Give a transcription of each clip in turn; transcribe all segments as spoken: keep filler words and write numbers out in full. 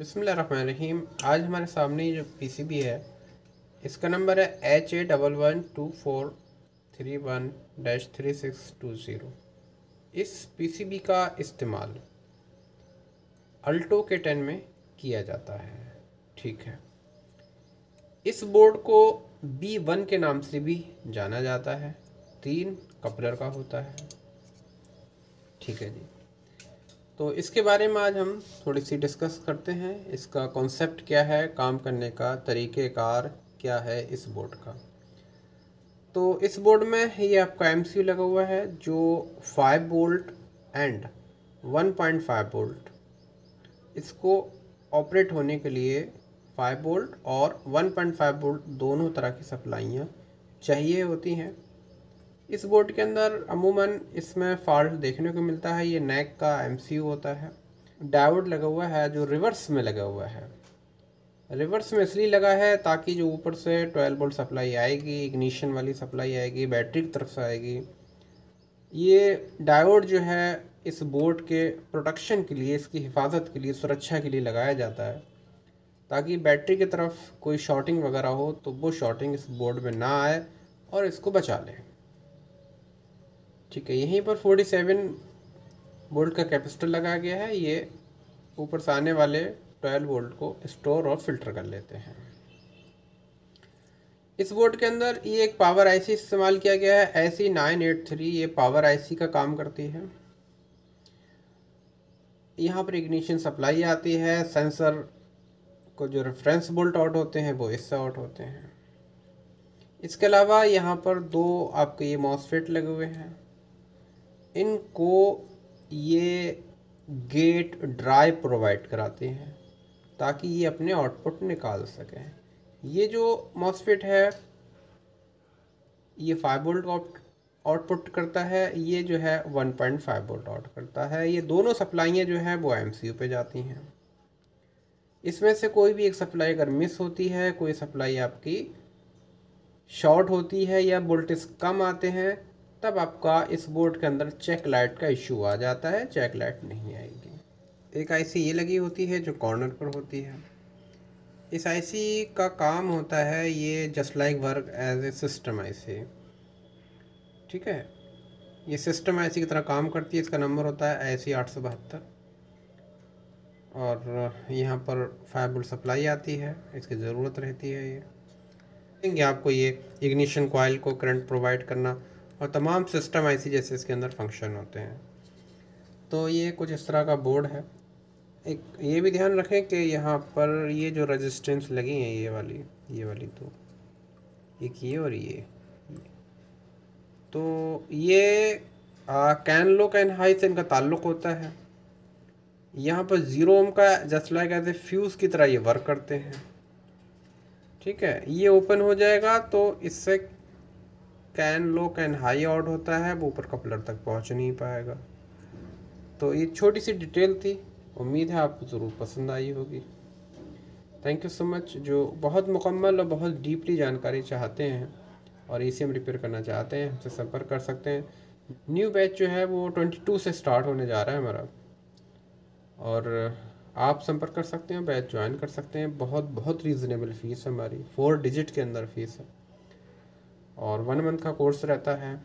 बिस्मिल्लाहिर्रहमानिर्रहीम। आज हमारे सामने जो पीसीबी है इसका नंबर है H A double one two four three one dash three six two zero. इस पीसीबी का इस्तेमाल अल्टो के टेन में किया जाता है, ठीक है। इस बोर्ड को बी वन के नाम से भी जाना जाता है, तीन कपलर का होता है, ठीक है जी। तो इसके बारे में आज हम थोड़ी सी डिस्कस करते हैं। इसका कॉन्सेप्ट क्या है, काम करने का तरीक़ेकार क्या है इस बोर्ड का। तो इस बोर्ड में ये आपका एमसीयू लगा हुआ है जो five volt and one point five volt, इसको ऑपरेट होने के लिए फाइव वोल्ट और वन पॉइंट फाइव वोल्ट दोनों तरह की सप्लाइयाँ चाहिए होती हैं। इस बोर्ड के अंदर अमूमन इसमें फॉल्ट देखने को मिलता है। ये नैक का एमसीयू होता है। डायोड लगा हुआ है जो रिवर्स में लगा हुआ है। रिवर्स में इसलिए लगा है ताकि जो ऊपर से ट्वेल्व वोल्ट सप्लाई आएगी, इग्निशन वाली सप्लाई आएगी, बैटरी की तरफ से आएगी, ये डायोड जो है इस बोर्ड के प्रोटेक्शन के लिए, इसकी हिफाजत के लिए, सुरक्षा के लिए लगाया जाता है ताकि बैटरी की तरफ कोई शॉर्टिंग वगैरह हो तो वो शॉर्टिंग इस बोर्ड में ना आए और इसको बचा लें, ठीक है। यहीं पर सैंतालीस वोल्ट का कैपेसिटर लगाया गया है। ये ऊपर से आने वाले बारह वोल्ट को स्टोर और फिल्टर कर लेते हैं। इस बोर्ड के अंदर ये एक पावर आईसी इस्तेमाल किया गया है, I C nine eight three. ये पावर आईसी का काम करती है। यहाँ पर इग्निशन सप्लाई आती है, सेंसर को जो रेफरेंस वोल्ट आउट होते हैं वो इससे आउट होते हैं। इसके अलावा यहाँ पर दो आपके ये मॉसफेट लगे हुए हैं, इनको ये गेट ड्राइव प्रोवाइड कराते हैं ताकि ये अपने आउटपुट निकाल सकें। ये जो मॉसफेट है ये फाइव वोल्ट आउटपुट करता है, ये जो है one point five volt out करता है। ये दोनों सप्लाइयाँ जो हैं वो एमसीयू पे जाती हैं। इसमें से कोई भी एक सप्लाई अगर मिस होती है, कोई सप्लाई आपकी शॉर्ट होती है या वोल्टेज कम आते हैं, तब आपका इस बोर्ड के अंदर चेक लाइट का इशू आ जाता है, चेक लाइट नहीं आएगी। एक आईसी ये लगी होती है जो कॉर्नर पर होती है। इस आईसी का काम होता है ये just like work as a system IC, ठीक है। ये सिस्टम आईसी की तरह काम करती है। इसका नंबर होता है आई सी आठ सौ बहत्तर और यहाँ पर फाइव वोल्ट सप्लाई आती है, इसकी ज़रूरत रहती है। ये आपको ये इग्निशन कॉइल को करंट प्रोवाइड करना और तमाम सिस्टम आईसी जैसे इसके अंदर फंक्शन होते हैं। तो ये कुछ इस तरह का बोर्ड है। एक ये भी ध्यान रखें कि यहाँ पर ये जो रेजिस्टेंस लगी हैं, ये वाली ये वाली तो एक ये और ये, ये। तो ये आ, कैन लो कैन हाई से इनका ताल्लुक़ होता है। यहाँ पर ज़ीरो ओम का just like as a fuse की तरह ये वर्क करते हैं, ठीक है। ये ओपन हो जाएगा तो इससे CAN low CAN high out होता है, वो ऊपर कपलर तक पहुंच नहीं पाएगा। तो ये छोटी सी डिटेल थी, उम्मीद है आपको ज़रूर पसंद आई होगी। Thank you so much. जो बहुत मुकम्मल और बहुत डीपली जानकारी चाहते हैं और ए सी एम रिपेयर करना चाहते हैं हमसे संपर्क कर सकते हैं। न्यू बैच जो है वो बाईस से स्टार्ट होने जा रहा है हमारा, और आप संपर्क कर सकते हैं, बैच ज्वाइन कर सकते हैं। बहुत बहुत रीज़नेबल फ़ीस है हमारी, फोर डिजिट के अंदर फ़ीस है और वन मंथ का कोर्स रहता है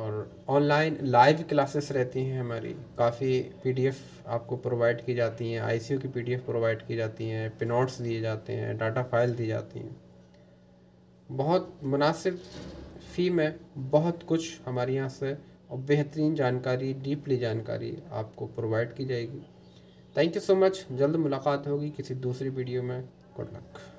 और ऑनलाइन लाइव क्लासेस रहती हैं हमारी। काफ़ी पीडीएफ आपको प्रोवाइड की जाती हैं, आईसीयू की पीडीएफ प्रोवाइड की जाती हैं, पिनोट्स दिए जाते हैं, डाटा फाइल दी जाती हैं। बहुत मुनासिब फ़ी में बहुत कुछ हमारे यहाँ से और बेहतरीन जानकारी, डीपली जानकारी आपको प्रोवाइड की जाएगी। Thank you so much. जल्द मुलाकात होगी किसी दूसरी वीडियो में। Good luck.